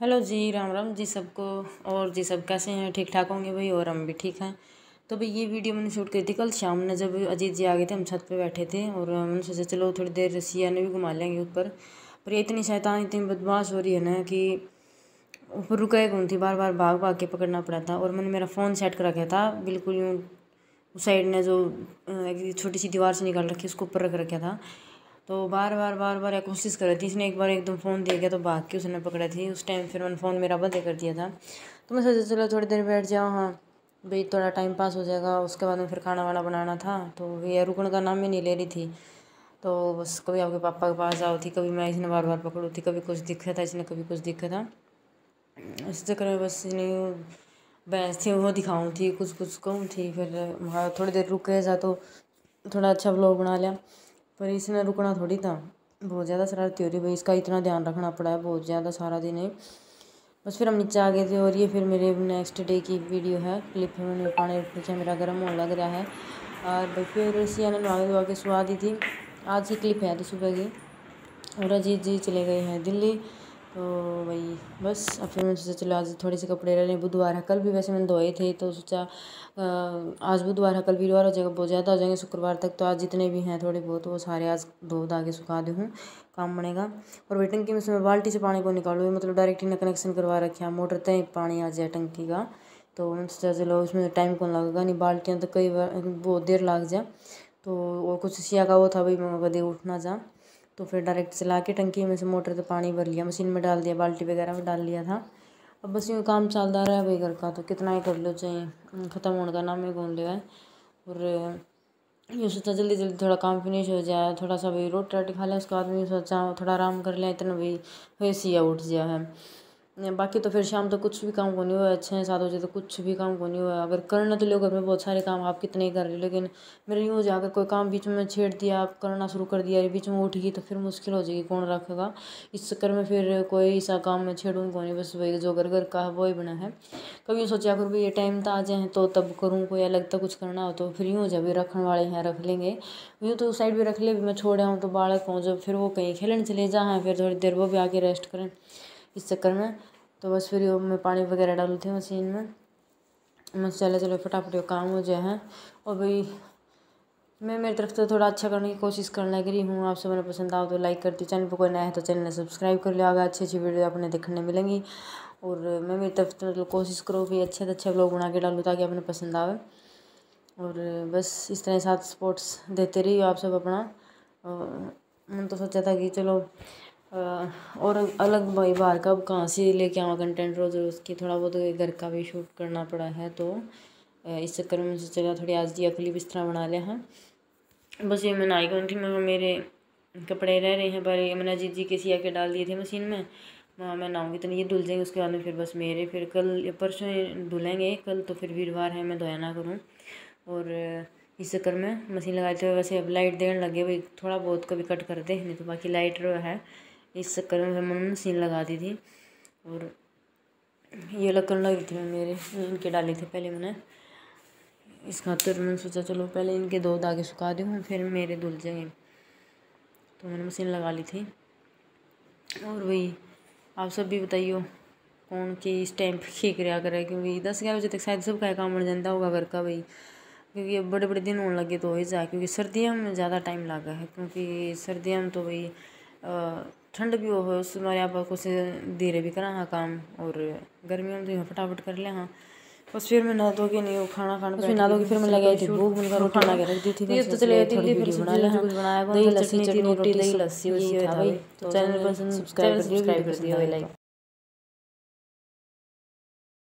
Hello ji, Ram Ram ji सबको। और जी सब कैसे हैं? ठीक ठाक होंगे भाई, और हम भी ठीक हैं। तो भाई ये वीडियो मैंने शूट करी थी कल शाम में, जब अजीत जी आ गए थे। हम छत पे बैठे थे और मैंने सोचा चलो थोड़ी देर रसिया ने भी घुमा लेंगे ऊपर। पर ये इतनी शैतान इतनी बदमाश हो रही है ना कि ऊपर रुका ही घूमती, बार बार भाग भाग के पकड़ना पड़ा था। और मैंने मेरा फ़ोन सेट कर रखा था बिल्कुल यूँ उस साइड ने जो एक छोटी सी दीवार से निकाल रखी उसको ऊपर रख रखा था। तो बार बार बार बार कोशिश कर रही थी। इसने एक बार एकदम फ़ोन दे गया तो भाग के उसने पकड़ा थी। उस टाइम फिर मैंने फ़ोन मेरा बंद कर दिया था। तो मैं सोचा चलो थोड़ी देर बैठ जाओ, हाँ भाई थोड़ा टाइम पास हो जाएगा। उसके बाद में फिर खाना वाना बनाना था। तो ये रुकने का नाम ही नहीं ले रही थी। तो बस कभी आपके पापा के पास जाओ थी, कभी मैं इसने बार बार पकड़ू थी, कभी कुछ दिखा था इसने, कभी कुछ दिखा था। इस चक्कर में बस इन्हें भैंस थी वो दिखाऊँ थी, कुछ कहूँ थी। फिर वहाँ थोड़ी देर रुक गया तो थोड़ा अच्छा व्लॉग बना लिया। पर इसने रुकना थोड़ी था, बहुत ज़्यादा शरारती हो रही भाई। इसका इतना ध्यान रखना पड़ा है बहुत ज़्यादा, सारा दिन ही बस। फिर हम नीचे आ गए थे। और ये फिर मेरे नेक्स्ट डे की वीडियो है, क्लिप है। मैंने पानी पूछा, मेरा गर्म होने लग रहा है। और फिर रसिया ने नहा धुआ के सुला दी थी। आज की क्लिप है तो सुबह की। और अजीत जी चले गए हैं दिल्ली। तो वही बस अब फिर मैंने सोचा चलो आज थोड़े से कपड़े ले लें। बुधवार है, कल भी वैसे मैंने धोए थे। तो सोचा आज बुधवार है, कल वीरवार हो जाएगा, बहुत ज़्यादा हो जाएंगे शुक्रवार तक। तो आज जितने भी हैं थोड़े बहुत वो सारे आज धो धा के सुखा दूँ, काम बनेगा। और वेटिंग की मैं बाल्टी से पानी को निकालूँ, मतलब डायरेक्ट ही कनेक्शन करवा रखे मोटर तय पानी आ जाए टंकी का। तो मैंने सोचा चलो उसमें टाइम कौन लगेगा, नहीं बाल्टियाँ तो कई बार बहुत देर लग जाए। तो और कुछ सिया का वो था भाई मैं कदे उठना जा। तो फिर डायरेक्ट चला के टंकी में से मोटर से पानी भर लिया, मशीन में डाल दिया, बाल्टी वगैरह में डाल लिया था। अब बस यूँ काम चलता रहा है भाई घर का। तो कितना ही कर लो चाहिए, ख़त्म होने का नाम ही घूम लिया है। और यूँ सोचा जल्दी जल्दी थोड़ा काम फिनिश हो जाए, थोड़ा सा भाई रोटी राटी खा लें। उसके बाद में सोचा थोड़ा आराम कर लें, इतना भाई हैसिया उठ गया है। बाकी तो फिर शाम तो कुछ भी काम को नहीं हुआ, 6-7 बजे तो कुछ भी काम को नहीं हुआ। अगर करना तो लोग घर में बहुत सारे काम आप कितने ही कर रहे हो, लेकिन मेरे यूँ जाकर कोई काम बीच में छेड़ दिया, आप करना शुरू कर दिया, बीच में उठ गई तो फिर मुश्किल हो जाएगी, कौन रखेगा। इस चक्कर में फिर कोई ऐसा काम मैं छेड़ूँ को नहीं, बस वही जो घर घर का है वही बना है। कभी यूँ सोचा करूँ भी ये टाइम तो आ जाए तो तब करूँ, कोई अलग तो कुछ करना हो तो फिर यूँ हो जाए रखने वाले हैं रख लेंगे। यूँ तो साइड भी रख ले भी मैं छोड़ा हूँ तो बालक हों जो फिर वो कहीं खेलने चले जाएँ, फिर थोड़ी देर वो भी आके रेस्ट करें। इस चक्कर में तो बस फिर मैं पानी वगैरह डालू थी मशीन में। मैं चले चलो फटाफट काम हो जाए हैं। और भाई मैं मेरी तरफ से थोड़ा अच्छा करने की कोशिश करने के लिए हूँ। आप सब उन्हें पसंद आओ तो लाइक करती, चैनल पर कोई नया है तो चैनल सब्सक्राइब कर लिया। आगे अच्छी वीडियो आपने देखने मिलेंगी। और मैं मेरी तरफ से मतलब कोशिश करो कि अच्छे से अच्छे व्लॉग बना के डालूँ ताकि आपने पसंद आवे। और बस इस तरह साथ सपोर्ट्स देते रहिए आप सब अपना। मैंने तो सोचा था कि चलो और अलग भाई बाहर का अब कहाँ से लेके आऊँ कंटेंट रोज़ रोज़ की, थोड़ा बहुत तो घर का भी शूट करना पड़ा है। तो इस चक्कर में सोचा चला थोड़ी आज की क्लिप इस तरह बना लिया है। बस ये मैं नहाई गई थी, मैं मेरे कपड़े रह रहे हैं पर मैंने अजीत जी के सिया के डाल दिए थे मशीन में। मैं नहाऊँगी तो ये धुल जाएंगे, उसके बाद में फिर बस मेरे फिर कल परसों धुलेंगे। कल तो फिर वीरवार है, मैं धोया ना करूँ। और इस चक्कर में मशीन लगाई थी। वैसे अब लाइट देने लगे भाई, थोड़ा बहुत कभी कट कर दे नहीं तो बाकी लाइट रो है। इस चक्कर में मैंने मशीन लगा दी थी। और ये अलग करने लगी थी, मेरे इनके डाले थे पहले मैंने, इस खातिर मैंने सोचा चलो पहले इनके दो धागे सुखा दूँ फिर मेरे धुल जाएंगे। तो मैंने मशीन लगा ली थी। और वही आप सब भी बताइयो कौन की इस टाइम ठीक रहा करे, क्योंकि 10-11 बजे तक शायद सबका काम बन जाता होगा घर का भाई, क्योंकि बड़े बड़े दिन होने लगे तो हो ही जाए। क्योंकि सर्दियों में ज़्यादा टाइम लगा है, क्योंकि सर्दियों में तो भाई ठंड भी हो उस हमारे यहाँ पर कुछ धीरे भी करा हाँ काम। और गर्मियों में तो फटाफट कर ले हाँ। बस फिर मैं नहा धो के नहीं खाना खाना फिर नहा धो के फिर मैं लगाई थी भूख, मुझे रोटी बना के रख दी थी। तो चले थी बनाया, दही लस्सी, रोटी दही लस्सी। तो चैनल पर सब्सक्राइब कर दिया, लाइक।